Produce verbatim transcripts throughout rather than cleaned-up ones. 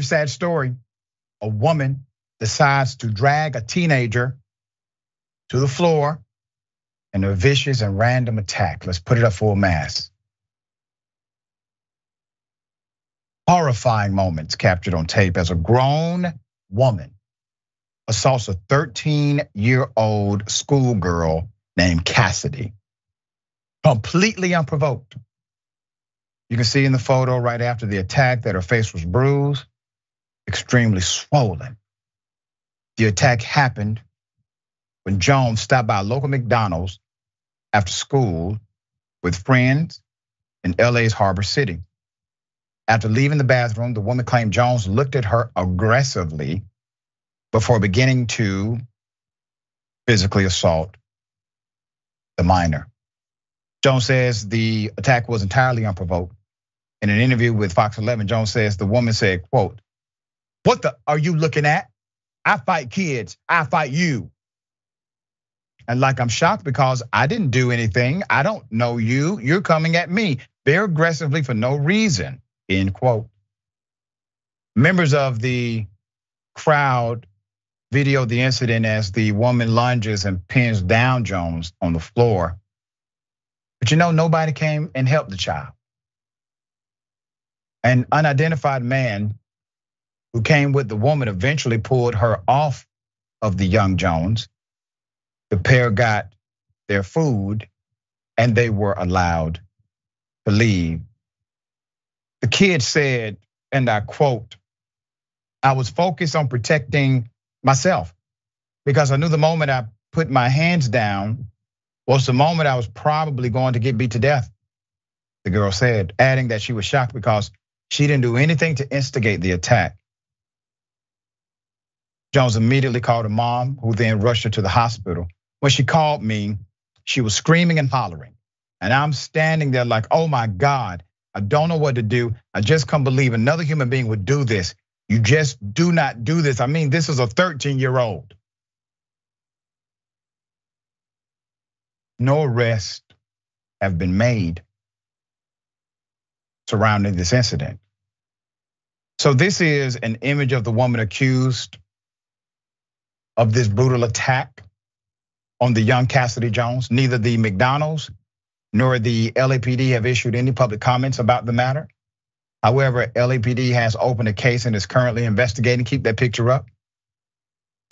sad story. A woman decides to drag a teenager to the floor in a vicious and random attack. Let's put it up for a mass. Horrifying moments captured on tape as a grown woman assaults a thirteen-year-old schoolgirl named Kassidy, completely unprovoked. You can see in the photo right after the attack that her face was bruised, extremely swollen. The attack happened when Jones stopped by a local McDonald's after school with friends in L A's Harbor City. After leaving the bathroom, the woman claimed Jones looked at her aggressively before beginning to physically assault the minor. Jones says the attack was entirely unprovoked. In an interview with Fox eleven, Jones says the woman said, quote, "What the are you looking at? I fight kids, I fight you. And like, I'm shocked because I didn't do anything. I don't know you, you're coming at me very aggressively for no reason," end quote. Members of the crowd videoed the incident as the woman lunges and pins down Jones on the floor. But you know, nobody came and helped the child. An unidentified man who came with the woman eventually pulled her off of the young Jones. The pair got their food and they were allowed to leave. The kid said, and I quote, "I was focused on protecting myself because I knew the moment I put my hands down was the moment I was probably going to get beat to death," the girl said, adding that she was shocked because she didn't do anything to instigate the attack. Jones immediately called her mom, who then rushed her to the hospital. When she called me, she was screaming and hollering. And I'm standing there like, oh my God, I don't know what to do. I just can't believe another human being would do this. You just do not do this. I mean, this is a thirteen-year-old. No arrests have been made surrounding this incident. So this is an image of the woman accused of this brutal attack on the young Kassidy Jones. Neither the McDonald's nor the L A P D have issued any public comments about the matter. However, L A P D has opened a case and is currently investigating. Keep that picture up.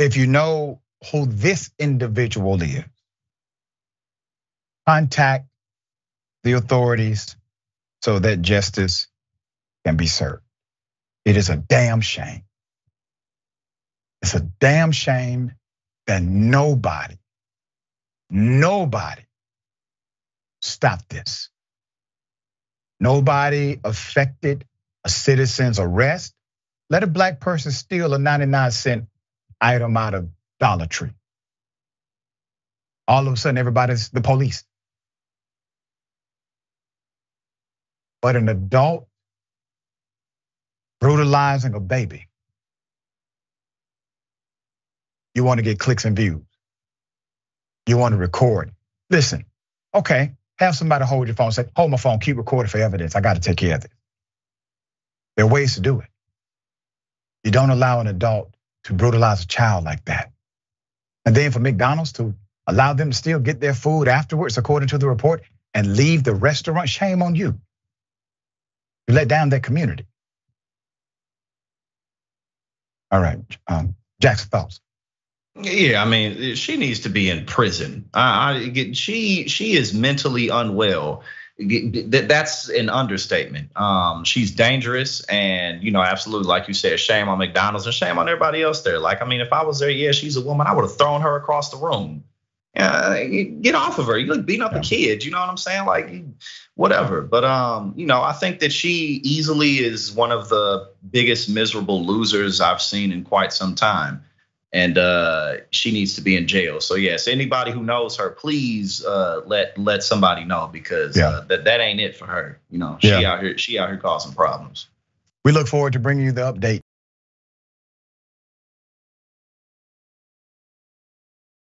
If you know who this individual is, contact the authorities so that justice can be served. It is a damn shame. It's a damn shame that nobody, nobody stopped this. Nobody affected a citizen's arrest. Let a black person steal a ninety-nine cent item out of Dollar Tree. All of a sudden, everybody's the police. But an adult brutalizing a baby, you want to get clicks and views. You want to record. Listen, okay, have somebody hold your phone, say, hold my phone, keep recording for evidence. I got to take care of this. There are ways to do it. You don't allow an adult to brutalize a child like that. And then for McDonald's to allow them to still get their food afterwards, according to the report, and leave the restaurant, shame on you. You let down that community. All right, um, Jackson, thoughts? Yeah, I mean, she needs to be in prison. I, I, she she is mentally unwell. That's an understatement. Um, she's dangerous, and you know, absolutely, like you said, shame on McDonald's and shame on everybody else there. Like, I mean, if I was there, yeah, she's a woman, I would have thrown her across the room. Uh, get off of her. You look beating up a kid. You know what I'm saying? Like, whatever. But um, you know, I think that she easily is one of the biggest miserable losers I've seen in quite some time. And uh, she needs to be in jail. So yes, anybody who knows her, please uh, let let somebody know, because yeah. uh, that that ain't it for her. You know, she yeah. out here she out here causing problems. We look forward to bringing you the update.